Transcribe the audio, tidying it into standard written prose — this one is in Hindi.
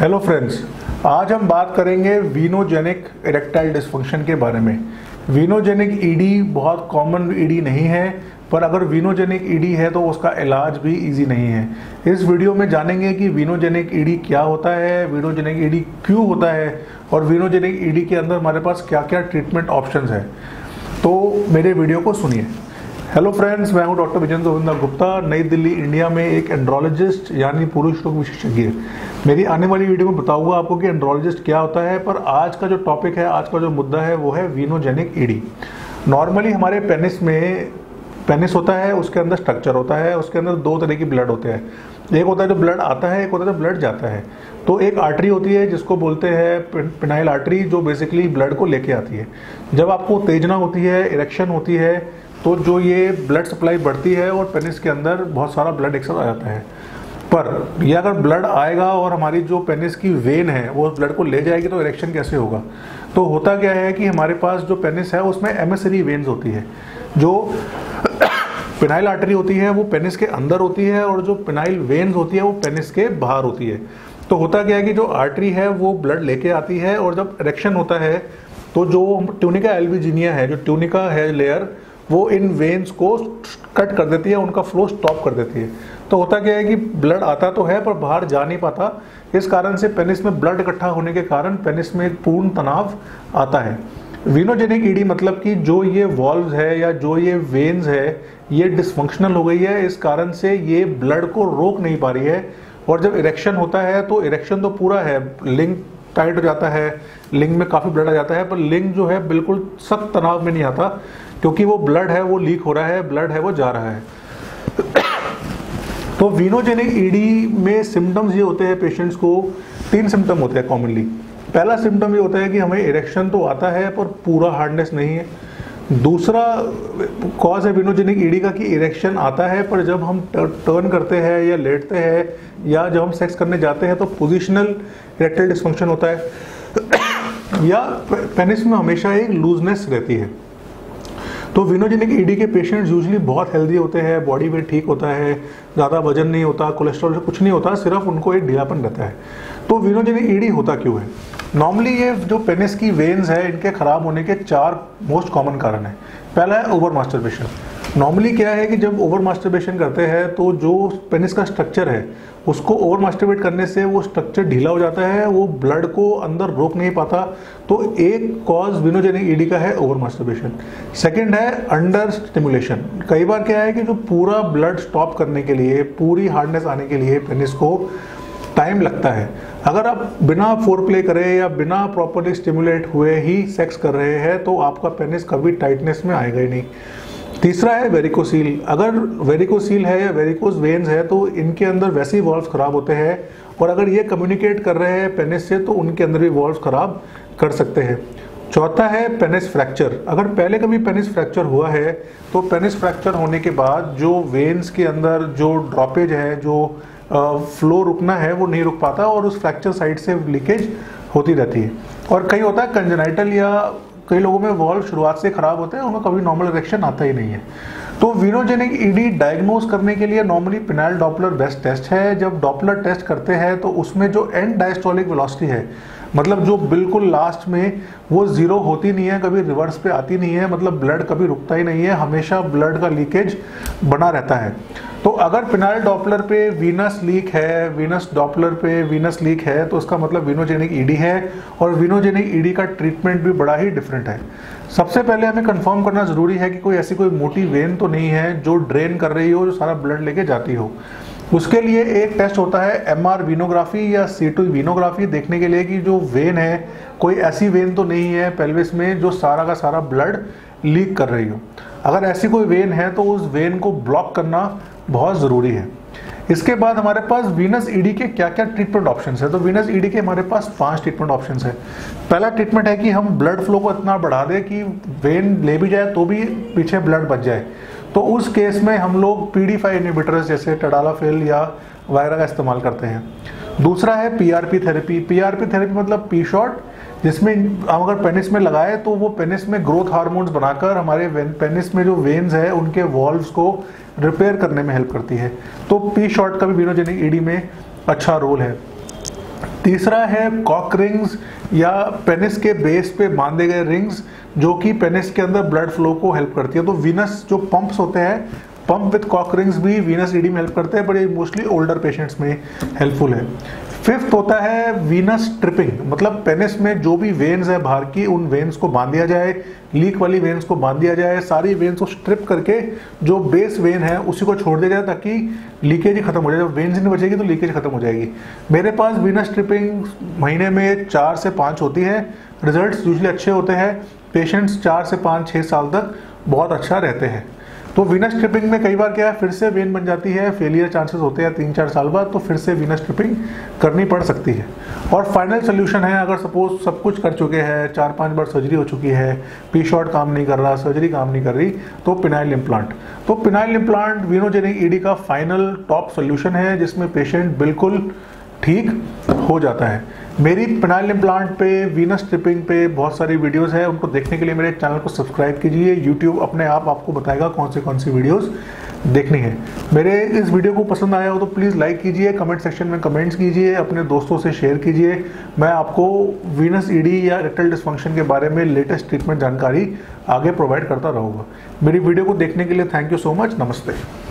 हेलो फ्रेंड्स, आज हम बात करेंगे वीनोजेनिक इरेक्टाइल डिस्फंक्शन के बारे में। वीनोजेनिक ईडी बहुत कॉमन ईडी नहीं है, पर अगर वीनोजेनिक ईडी है तो उसका इलाज भी इजी नहीं है। इस वीडियो में जानेंगे कि वीनोजेनिक ईडी क्या होता है, वीनोजेनिक ईडी क्यों होता है और वीनोजेनिक ईडी के अंदर हमारे पास क्या क्या ट्रीटमेंट ऑप्शंस है। तो मेरे वीडियो को सुनिए। हेलो फ्रेंड्स, मैं हूं डॉक्टर विजयंत गोविंदा गुप्ता, नई दिल्ली, इंडिया में एक एंड्रोलॉजिस्ट यानी पुरुष रोग विशेषज्ञ। मेरी आने वाली वीडियो में बताऊंगा आपको कि एंड्रोलॉजिस्ट क्या होता है, पर आज का जो टॉपिक है, आज का जो मुद्दा है वो है वीनोजेनिक ईडी। नॉर्मली हमारे पेनिस में पेनिस होता है, उसके अंदर स्ट्रक्चर होता है, उसके अंदर दो तरह की ब्लड होते हैं। एक होता है जो ब्लड आता है, एक होता है जो ब्लड जाता है। तो एक आर्टरी होती है जिसको बोलते हैं पेनाइल आर्टरी, जो बेसिकली ब्लड को लेके आती है। जब आपको उत्तेजना होती है, इरेक्शन होती है, तो जो ये ब्लड सप्लाई बढ़ती है और पेनिस के अंदर बहुत सारा ब्लड एक्सेस आ जाता है। पर ये अगर ब्लड आएगा और हमारी जो पेनिस की वेन है वो ब्लड को ले जाएगी तो इरेक्शन कैसे होगा। तो होता क्या है कि हमारे पास जो पेनिस है उसमें एमिसरी वेन्स होती है। जो पेनाइल आर्टरी होती है वो पेनिस के अंदर होती है और जो पेनाइल वेन्स होती है वो पेनिस के बाहर होती है। तो होता क्या है कि जो आर्टरी है वो ब्लड लेके आती है और जब इरेक्शन होता है तो जो ट्यूनिका एल्बुजीनिया है, जो ट्यूनिका है लेयर, वो इन वेन्स को कट कर देती है, उनका फ्लो स्टॉप कर देती है। तो होता क्या है कि ब्लड आता तो है पर बाहर जा नहीं पाता। इस कारण से पेनिस में ब्लड इकट्ठा होने के कारण पेनिस में पूर्ण तनाव आता है। वीनोजेनिक ईडी मतलब कि जो ये वॉल्व्स है या जो ये वेन्स है ये डिसफंक्शनल हो गई है, इस कारण से ये ब्लड को रोक नहीं पा रही है। और जब इरेक्शन होता है तो इरेक्शन तो पूरा है, लिंग टाइट हो जाता है, लिंग में काफ़ी ब्लड आ जाता है, पर लिंग जो है बिल्कुल सख्त तनाव में नहीं आता क्योंकि वो ब्लड है वो लीक हो रहा है, ब्लड है वो जा रहा है। तो वीनोजेनिक ईडी में सिम्टम्स ये होते हैं, पेशेंट्स को तीन सिम्टम होते हैं कॉमनली। पहला सिम्टम ये होता है कि हमें इरेक्शन तो आता है पर पूरा हार्डनेस नहीं है। दूसरा कॉज है वीनोजेनिक ईडी का कि इरेक्शन आता है पर जब हम टर्न करते हैं या लेटते हैं या जब हम सेक्स करने जाते हैं तो पोजिशनल इरेक्टाइल डिस्फंक्शन होता है या पेनिस में हमेशा एक लूजनेस रहती है। तो वीनोजेनिक ईडी के पेशेंट्स यूजली बहुत हेल्दी होते हैं, बॉडी वेट ठीक होता है, ज़्यादा वजन नहीं होता, कोलेस्ट्रॉल से कुछ नहीं होता, सिर्फ उनको एक ढीलापन रहता है। तो वीनोजेनिक ईडी होता क्यों है? नॉर्मली ये जो पेनिस की वेन्स है इनके ख़राब होने के चार मोस्ट कॉमन कारण हैं। पहला है ओवर मास्टरबेशन। नॉर्मली क्या है कि जब ओवर मास्टरबेशन करते हैं तो जो पेनिस का स्ट्रक्चर है उसको ओवर मास्टरबेट करने से वो स्ट्रक्चर ढीला हो जाता है, वो ब्लड को अंदर रोक नहीं पाता। तो एक कॉज वीनोजेनिक ईडी का है ओवर मास्टरबेशन। सेकेंड है अंडर स्टिमुलेशन। कई बार क्या है कि जो पूरा ब्लड स्टॉप करने के लिए, पूरी हार्डनेस आने के लिए पेनिस को टाइम लगता है। अगर आप बिना फोरप्ले करे या बिना प्रॉपरली स्टिमुलेट हुए ही सेक्स कर रहे हैं तो आपका पेनिस कभी टाइटनेस में आएगा ही नहीं। तीसरा है वेरिकोसील। अगर वेरिकोसील है या वेरिकोस वेन्स है तो इनके अंदर वैसे ही वॉल्व्स ख़राब होते हैं और अगर ये कम्युनिकेट कर रहे हैं पेनिस से तो उनके अंदर भी वॉल्व्स ख़राब कर सकते हैं। चौथा है पेनिस फ्रैक्चर। अगर पहले कभी पेनिस फ्रैक्चर हुआ है तो पेनिस फ्रैक्चर होने के बाद जो वेन्स के अंदर जो ड्रॉपेज है, जो फ्लो रुकना है वो नहीं रुक पाता और उस फ्रैक्चर साइड से लीकेज होती रहती है। और कई होता है कंजनाइटल, या कई लोगों में वॉल्व शुरुआत से ख़राब होते हैं, उनमें कभी नॉर्मल इरेक्शन आता ही नहीं है। तो वीनोजेनिक ईडी डायग्नोज करने के लिए normally penile Doppler best test है। जब डॉपलर टेस्ट करते हैं तो उसमें जो एंड डायस्टॉलिक वलॉसिटी है, मतलब जो बिल्कुल लास्ट में, वो ज़ीरो होती नहीं है, कभी रिवर्स पे आती नहीं है, मतलब ब्लड कभी रुकता ही नहीं है, हमेशा ब्लड का लीकेज बना रहता है। तो अगर पेनाइल डॉपलर पे वीनस लीक है, वीनस डॉपलर पे वीनस लीक है, तो उसका मतलब वीनोजेनिक ईडी है। और वीनोजेनिक ईडी का ट्रीटमेंट भी बड़ा ही डिफरेंट है। सबसे पहले हमें कंफर्म करना ज़रूरी है कि कोई ऐसी कोई मोटी वेन तो नहीं है जो ड्रेन कर रही हो, जो सारा ब्लड लेके जाती हो। उसके लिए एक टेस्ट होता है एमआर वीनोग्राफी या सीटी वीनोग्राफी, देखने के लिए कि जो वेन है कोई ऐसी वेन तो नहीं है पेल्विस में जो सारा का सारा ब्लड लीक कर रही हो। अगर ऐसी कोई वेन है तो उस वेन को ब्लॉक करना बहुत ज़रूरी है। इसके बाद हमारे पास वीनस ईडी के क्या क्या ट्रीटमेंट ऑप्शंस है। तो वीनस ईडी के हमारे पास 5 ट्रीटमेंट ऑप्शंस है। पहला ट्रीटमेंट है कि हम ब्लड फ्लो को इतना बढ़ा दें कि वेन ले भी जाए तो भी पीछे ब्लड बच जाए। तो उस केस में हम लोग PD-5 इनहिबिटर्स जैसे टडालाफिल या वायरा का इस्तेमाल करते हैं। दूसरा है PRP थेरेपी। PRP थेरेपी मतलब पी शॉट, जिसमें हम अगर पेनिस में लगाए तो वो पेनिस में ग्रोथ हार्मोन्स बनाकर हमारे पेनिस में जो वेन्स है उनके वॉल्व्स को रिपेयर करने में हेल्प करती है। तो पी शॉट का भी वीनोजेनिक ईडी में अच्छा रोल है। तीसरा है कॉक रिंग्स या पेनिस के बेस पे बांधे गए रिंग्स जो कि पेनिस के अंदर ब्लड फ्लो को हेल्प करती है। तो वीनस जो पंप्स होते हैं, पंप विथ कॉक रिंग्स भी वीनस ईडी में हेल्प करते हैं, बट ये मोस्टली ओल्डर पेशेंट्स में हेल्पफुल है। फिफ्थ होता है वीनस ट्रिपिंग, मतलब पेनिस में जो भी वेन्स है बाहर की, उन वेन्स को बांध दिया जाए, लीक वाली वेन्स को बांध दिया जाए, सारी वेन्स को स्ट्रिप करके जो बेस वेन है उसी को छोड़ दिया जाए ताकि लीकेज ही खत्म हो जाए। जब वेन्स नहीं बचेगी तो लीकेज खत्म हो जाएगी। मेरे पास वीनस ट्रिपिंग महीने में 4 से 5 होती है। रिजल्ट्स यूजली अच्छे होते हैं, पेशेंट्स 4 से 5-6 साल तक बहुत अच्छा रहते हैं। तो वीनस ट्रिपिंग में कई बार क्या है, फिर से वेन बन जाती है, फेलियर चांसेस होते हैं 3-4 साल बाद, तो फिर से वीनस ट्रिपिंग करनी पड़ सकती है। और फाइनल सोल्यूशन है, अगर सपोज सब कुछ कर चुके हैं, 4-5 बार सर्जरी हो चुकी है, पी शॉट काम नहीं कर रहा, सर्जरी काम नहीं कर रही, तो पेनाइल इम्प्लांट। तो पेनाइल इम्प्लांट वीनोजेनिक ईडी का फाइनल टॉप सोल्यूशन है, जिसमें पेशेंट बिल्कुल ठीक हो जाता है। मेरी पेनाइल इम्प्लांट पे, वीनस ट्रिपिंग पे बहुत सारी वीडियोस हैं, उनको देखने के लिए मेरे चैनल को सब्सक्राइब कीजिए। यूट्यूब अपने आप आपको बताएगा कौन सी वीडियोस देखनी है। मेरे इस वीडियो को पसंद आया हो तो प्लीज़ लाइक कीजिए, कमेंट सेक्शन में कमेंट्स कीजिए, अपने दोस्तों से शेयर कीजिए। मैं आपको वीनस ईडी या रेक्टल डिस्फंक्शन के बारे में लेटेस्ट ट्रीटमेंट जानकारी आगे प्रोवाइड करता रहूँगा। मेरी वीडियो को देखने के लिए थैंक यू सो मच। नमस्ते।